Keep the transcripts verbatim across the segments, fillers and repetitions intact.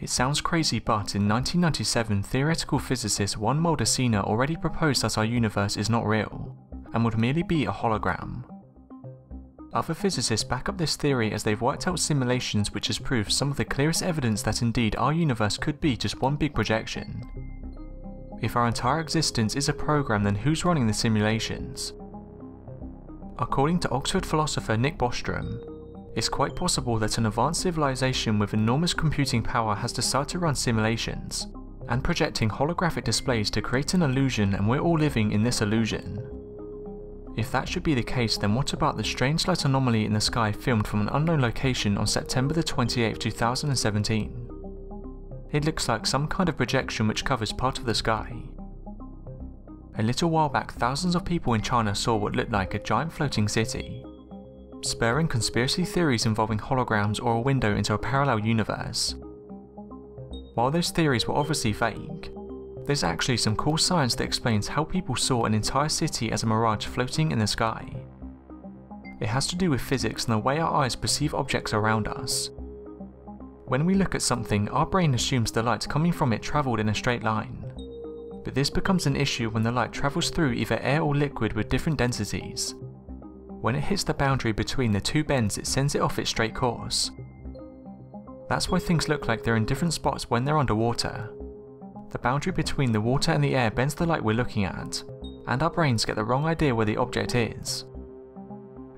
It sounds crazy, but in nineteen ninety-seven, theoretical physicist Juan Maldacena already proposed that our universe is not real, and would merely be a hologram. Other physicists back up this theory as they've worked out simulations which has proved some of the clearest evidence that indeed our universe could be just one big projection. If our entire existence is a program, then who's running the simulations? According to Oxford philosopher Nick Bostrom, it's quite possible that an advanced civilization with enormous computing power has decided to run simulations, and projecting holographic displays to create an illusion, and we're all living in this illusion. If that should be the case, then what about the strange light anomaly in the sky filmed from an unknown location on September the twenty-eighth two thousand seventeen? It looks like some kind of projection which covers part of the sky. A little while back, thousands of people in China saw what looked like a giant floating city, spurring conspiracy theories involving holograms or a window into a parallel universe. While those theories were obviously fake, there's actually some cool science that explains how people saw an entire city as a mirage floating in the sky. It has to do with physics and the way our eyes perceive objects around us. When we look at something, our brain assumes the light coming from it travelled in a straight line. But this becomes an issue when the light travels through either air or liquid with different densities. When it hits the boundary between the two bends, it sends it off its straight course. That's why things look like they're in different spots when they're underwater. The boundary between the water and the air bends the light we're looking at, and our brains get the wrong idea where the object is.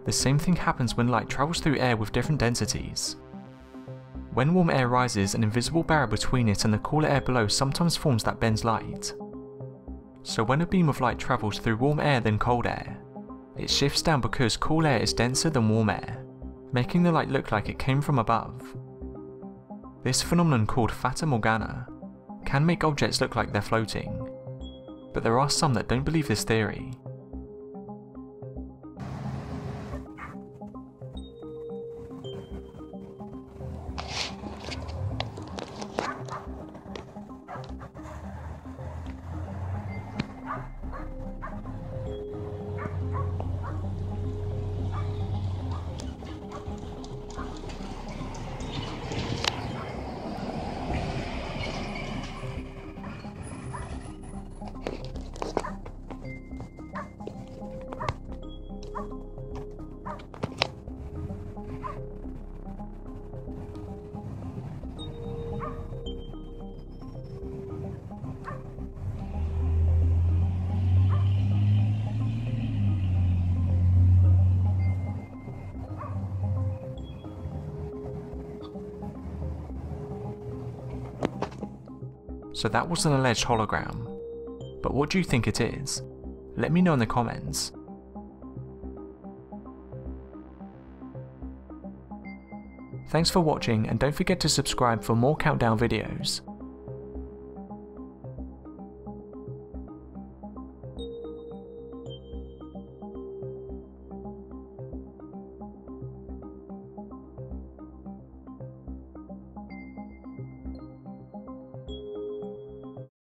The same thing happens when light travels through air with different densities. When warm air rises, an invisible barrier between it and the cooler air below sometimes forms that bends light. So when a beam of light travels through warm air than cold air, it shifts down because cool air is denser than warm air, making the light look like it came from above. This phenomenon, called Fata Morgana, can make objects look like they're floating, but there are some that don't believe this theory. So that was an alleged hologram, but what do you think it is? Let me know in the comments. Thanks for watching, and don't forget to subscribe for more countdown videos.